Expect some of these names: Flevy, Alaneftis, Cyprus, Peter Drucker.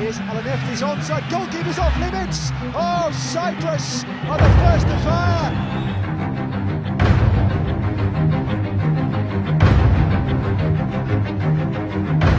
Here's Alaneftis onside, goalkeeper's off limits. Oh, Cyprus are the first to fire.